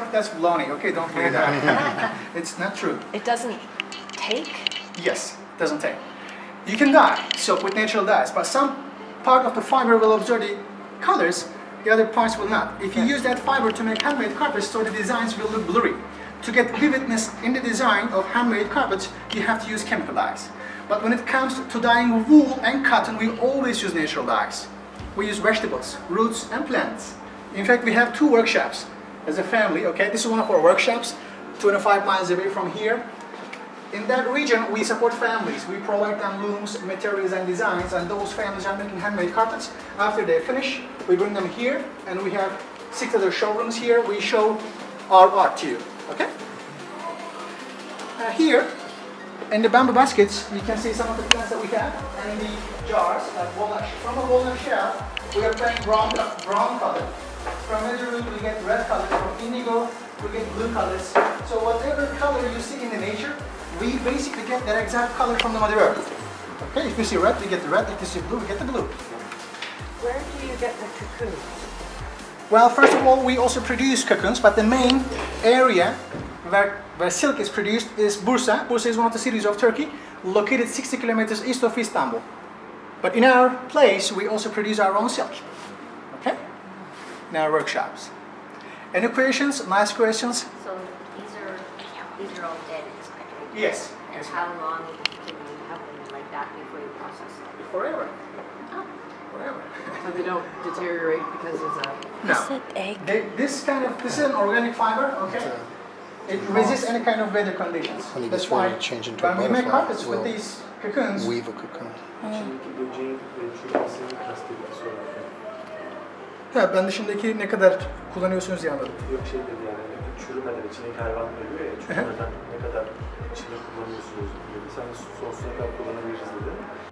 stuff, that's baloney. Okay, don't believe that. It's not true. It doesn't take? Yes, it doesn't take. You can dye silk with natural dyes, but some part of the fiber will absorb the colors, the other parts will not. If you use that fiber to make handmade carpets, so the designs will look blurry. To get vividness in the design of handmade carpets, you have to use chemical dyes. But when it comes to dyeing wool and cotton, we always use natural dyes. We use vegetables, roots and plants. In fact, we have two workshops as a family, okay? This is one of our workshops, 25 miles away from here. In that region, we support families. We provide them looms, materials and designs, and those families are making handmade carpets. After they finish, we bring them here, and we have 6 other showrooms here. We show our art to you, okay? Here, in the bamboo baskets, you can see some of the plants that we have, and in the jars, like walnut, from a walnut shell, we are playing brown color. From medium we get red color, from indigo we get blue colors. So whatever color you see in the nature, we basically get that exact color from the Mother Earth. Okay, if you see red, we get the red. If you see blue, we get the blue. Where do you get the cocoons? Well, first of all, we also produce cocoons, but the main area where silk is produced is Bursa. Bursa is one of the cities of Turkey, located 60 kilometers east of Istanbul. But in our place, we also produce our own silk, okay? In our workshops. Any questions? Nice questions? So these are all dead in this country? Yes. And how long can you have them like that before you process them? Forever. Oh. Forever. So they don't deteriorate because it's a... No. Is it egg? This is an organic fiber, okay? It resists any kind of weather conditions. That's why when we make carpets with these cocoons, weave a cocoon. Ha, ben dışındaki ne kadar kullanıyorsunuz diye anladım. Yok şey dedi yani çürümeden içindeki hayvan ölüyor ya, çürümeden ne kadar içinde kullanıyorsunuz dedi. Sen sonsuza kadar kullanabiliriz dedi.